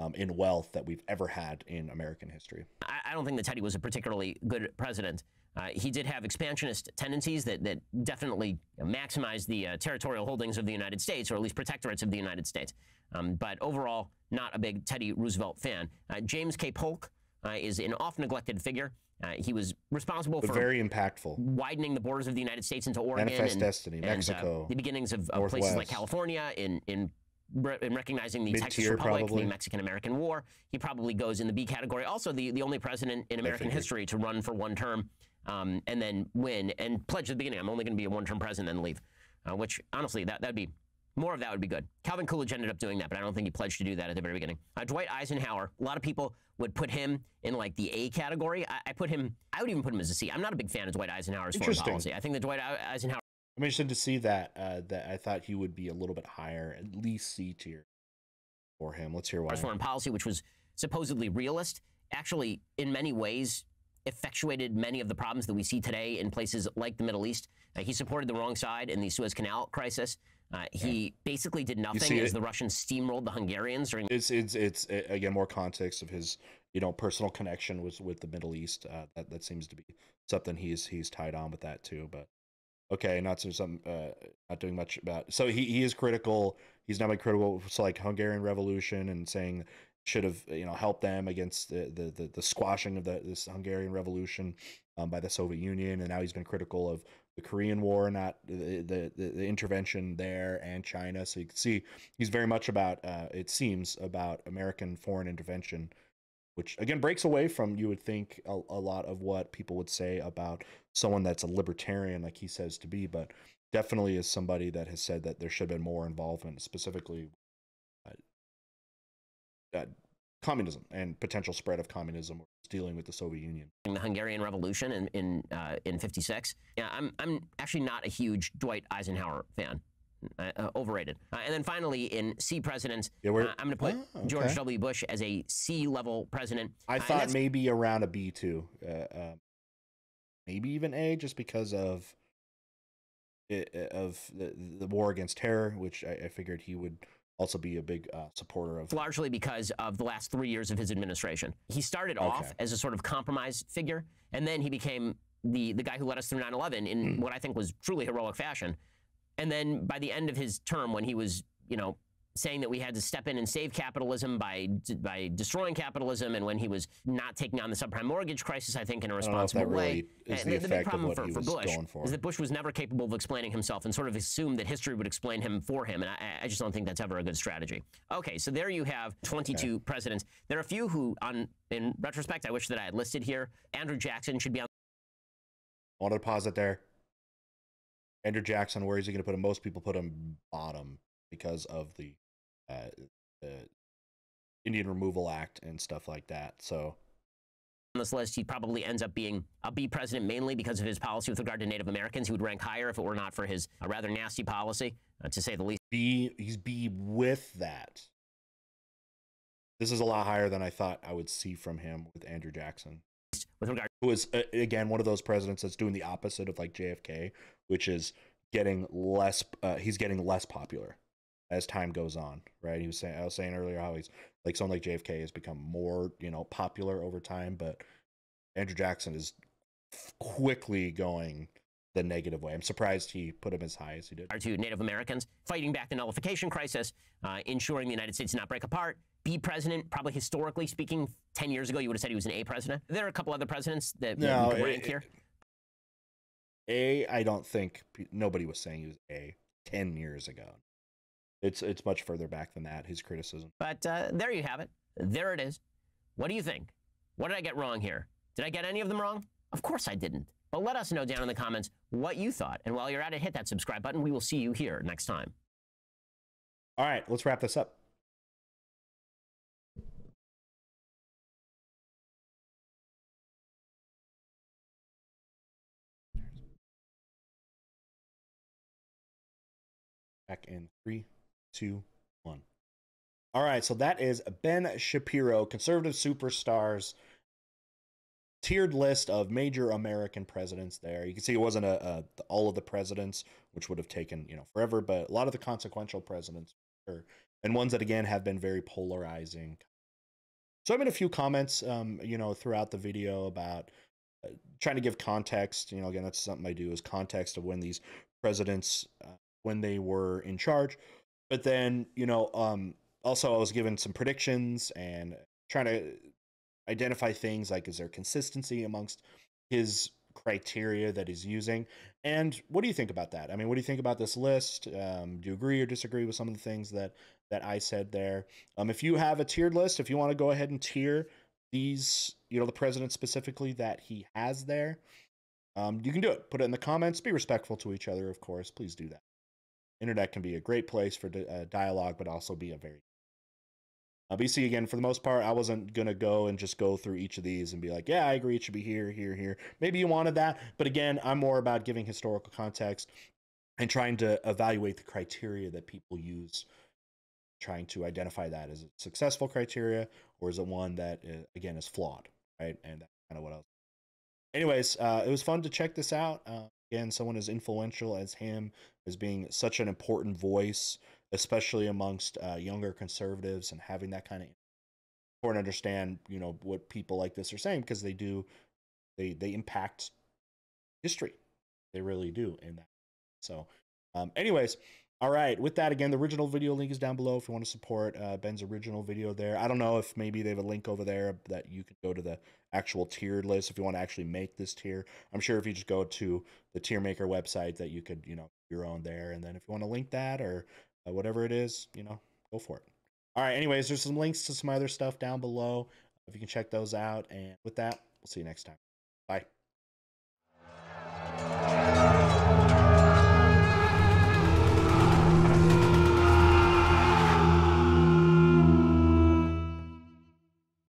Um, in wealth that we've ever had in American history. I, I don't think that Teddy was a particularly good president. Uh, he did have expansionist tendencies that, that definitely maximized the uh, territorial holdings of the United States, or at least protectorates of the United States. Um, but overall, not a big Teddy Roosevelt fan. Uh, James K. Polk uh, is an off-neglected figure. Uh, he was responsible but for very impactful widening the borders of the United States into Oregon, Manifest and, Destiny, and, Mexico, uh, the beginnings of, of places like California, in in. in recognizing the Texas Republic, the Mexican-American War. He probably goes in the B category. Also, the, the only president in American history to run for one term um, and then win and pledge at the beginning, I'm only going to be a one-term president and then leave, uh, which, honestly, that that'd be more of that would be good. Calvin Coolidge ended up doing that, but I don't think he pledged to do that at the very beginning. Uh, Dwight Eisenhower, a lot of people would put him in, like, the A category. I, I put him, I would even put him as a C. I'm not a big fan of Dwight Eisenhower's foreign policy. I think that Dwight Eisenhower... I'm interested to see that, uh, that I thought he would be a little bit higher, at least C tier for him. Let's hear why. Foreign policy, which was supposedly realist, actually in many ways effectuated many of the problems that we see today in places like the Middle East. Uh, he supported the wrong side in the Suez Canal crisis. Uh, he yeah. basically did nothing as it, the Russians steamrolled the Hungarians during... It's, it's, it's it, again, more context of his, you know, personal connection with, with the Middle East. Uh, that, that seems to be something he's, he's tied on with that, too, but... Okay, not so some uh, not doing much about. So he, he is critical. He's not been critical. So like Hungarian Revolution and saying should have, you know, helped them against the the the, the squashing of the this Hungarian Revolution um, by the Soviet Union. And now he's been critical of the Korean War, not the the, the, the intervention there, and China. So you can see he's very much about uh, it seems about American foreign intervention, which again breaks away from, you would think, a, a lot of what people would say about someone that's a libertarian like he says to be, but definitely is somebody that has said that there should have been more involvement, specifically uh, uh, communism and potential spread of communism, or dealing with the Soviet Union. The Hungarian Revolution in in uh, in fifty-six. Yeah, I'm I'm actually not a huge Dwight Eisenhower fan. Uh, uh, overrated. Uh, and then finally, in C presidents, yeah, uh, I'm going to put oh, okay. George W. Bush as a C-level president. I uh, thought maybe around a B, too. Uh, uh, maybe even A, just because of it, of the, the war against terror, which I, I figured he would also be a big uh, supporter of. Largely because of the last three years of his administration. He started okay. off as a sort of compromise figure, and then he became the, the guy who led us through nine eleven in mm. what I think was truly heroic fashion. And then by the end of his term, when he was, you know, saying that we had to step in and save capitalism by by destroying capitalism, and when he was not taking on the subprime mortgage crisis, I think, in a responsible way. Really is the, the big problem for, for Bush for. is that Bush was never capable of explaining himself and sort of assumed that history would explain him for him, and I, I just don't think that's ever a good strategy. Okay, so there you have twenty-two okay. presidents. There are a few who, on in retrospect, I wish that I had listed here. Andrew Jackson should be on. I want to pause it there. Andrew Jackson, where is he going to put him? Most people put him bottom because of the, uh, the Indian Removal Act and stuff like that. So on this list, he probably ends up being a B president mainly because of his policy with regard to Native Americans. He would rank higher if it were not for his uh, rather nasty policy, uh, to say the least. B, he's B with that. This is a lot higher than I thought I would see from him with Andrew Jackson. With regard who is, uh, again, one of those presidents that's doing the opposite of like J F K, which is getting less, uh, he's getting less popular as time goes on, right? He was saying, I was saying earlier how he's like, someone like J F K has become more, you know, popular over time, but Andrew Jackson is quickly going the negative way. I'm surprised he put him as high as he did. To Native Americans, fighting back the nullification crisis, uh, ensuring the United States not break apart. B president, probably historically speaking, ten years ago, you would have said he was an A president. There are a couple other presidents that no, we can rank it, here. A, I don't think, nobody was saying he was A ten years ago. It's, it's much further back than that, his criticism. But uh, there you have it. There it is. What do you think? What did I get wrong here? Did I get any of them wrong? Of course I didn't. But let us know down in the comments what you thought. And while you're at it, hit that subscribe button. We will see you here next time. All right, let's wrap this up. Back in three, two, one. All right, so that is Ben Shapiro, Conservative Superstars, tiered list of major American presidents there. You can see it wasn't a, a all of the presidents, which would have taken, you know, forever, but a lot of the consequential presidents were, and ones that, again, have been very polarizing. So I made a few comments, um, you know, throughout the video about uh, trying to give context. You know, again, that's something I do, is context of when these presidents... Uh, when they were in charge. But then, you know, um, also I was given some predictions and trying to identify things like, is there consistency amongst his criteria that he's using? And what do you think about that? I mean, what do you think about this list? Um, do you agree or disagree with some of the things that, that I said there? Um, if you have a tiered list, if you want to go ahead and tier these, you know, the president specifically that he has there, um, you can do it. Put it in the comments. Be respectful to each other, of course. Please do that. Internet can be a great place for uh, dialogue, but also be a very... Uh, but you see, again, for the most part, I wasn't going to go and just go through each of these and be like, yeah, I agree, it should be here, here, here. Maybe you wanted that, but again, I'm more about giving historical context and trying to evaluate the criteria that people use, trying to identify that. Is it successful criteria, or is it one that, is, again, is flawed, right? And that's kind of what I was... Anyways, uh, it was fun to check this out. Uh, Again, someone as influential as him, as being such an important voice, especially amongst uh, younger conservatives, and having that kind of important understand, you know, what people like this are saying, because they do, they they impact history, they really do. And so, um, anyways, all right. With that, again, the original video link is down below if you want to support uh, Ben's original video there. I don't know if maybe they have a link over there that you can go to the actual tiered list if you want to actually make this tier. I'm sure if you just go to the tier maker website that you could, you know, your own there. And then if you want to link that or uh, whatever it is, you know, go for it. All right. Anyways, there's some links to some other stuff down below if you can check those out. And with that, we'll see you next time. Bye.